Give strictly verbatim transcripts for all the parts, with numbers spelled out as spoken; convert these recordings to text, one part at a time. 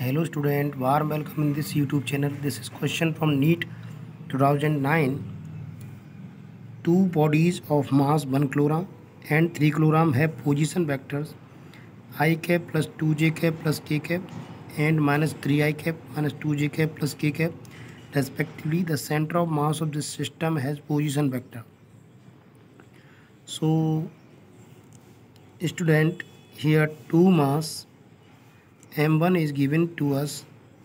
Hello student, warm welcome in this YouTube channel. This is question from NEET two thousand nine. Two bodies of mass one kilogram and three kilogram have position vectors i cap plus two j cap plus k cap and minus three i cap minus two j cap plus k cap respectively. The center of mass of this system has position vector. So student, here two mass m one is given to us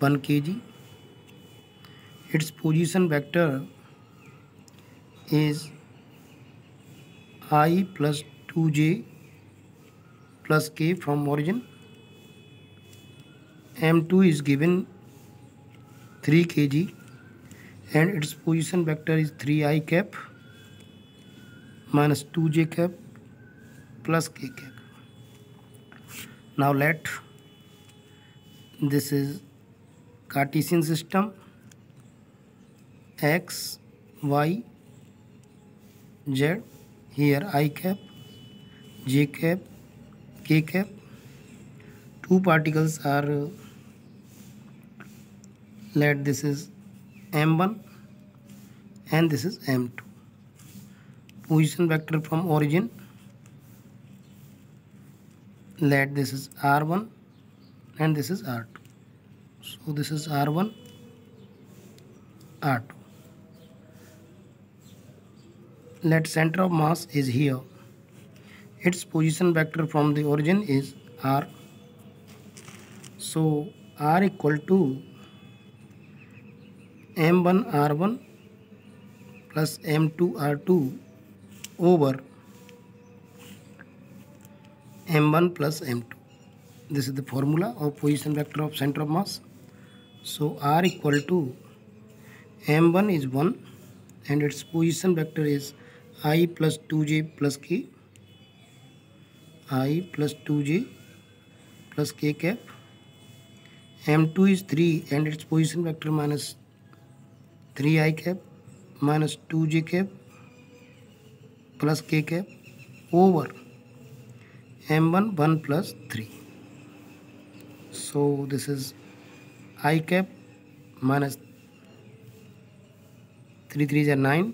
one kilogram. Its position vector is i plus two j plus k from origin. m two is given three kilogram and its position vector is three i cap minus two j cap plus k cap. Now let this is Cartesian system x, y, z. Here i cap, j cap, k cap. Two particles are uh, let this is m one and this is m two. Position vector from origin, let this is r one and this is r two. So this is r one, r two. Let center of mass is here. Its position vector from the origin is r. So r equal to m one r one plus m two r two over m one plus m two. This is the formula of position vector of center of mass. So r equal to m one is one and its position vector is i plus two j plus k, i plus two j plus k cap. m two is three and its position vector minus three i cap minus two j cap plus k cap over m one one plus three. So this is i cap minus three threes are nine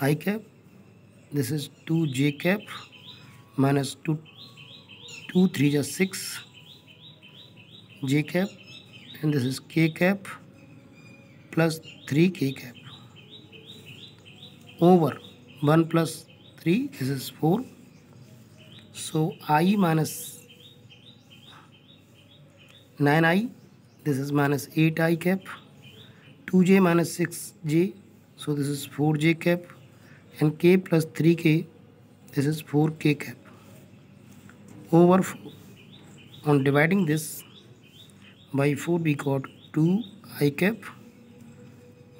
i cap. This is two j cap minus two two threes are six j cap and this is k cap plus three k cap over one plus three. This is four. So I minus nine i, this is minus eight i cap, two j minus six j, so this is four j cap, and k plus three k, this is four k cap, over four. On dividing this by four, we got two i cap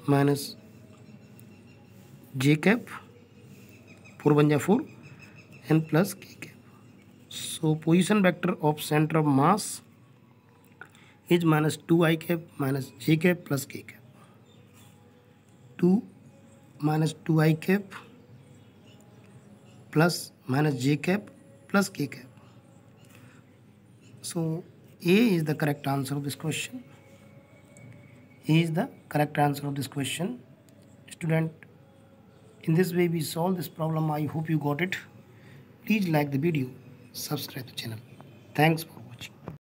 minus j cap, four ones are four, and plus k cap. So position vector of center of mass is minus two i cap minus j cap plus k cap. two minus two i cap plus minus j cap plus k cap. So A is the correct answer of this question. A is the correct answer of this question. Student, in this way we solve this problem. I hope you got it. Please like the video, subscribe the channel. Thanks for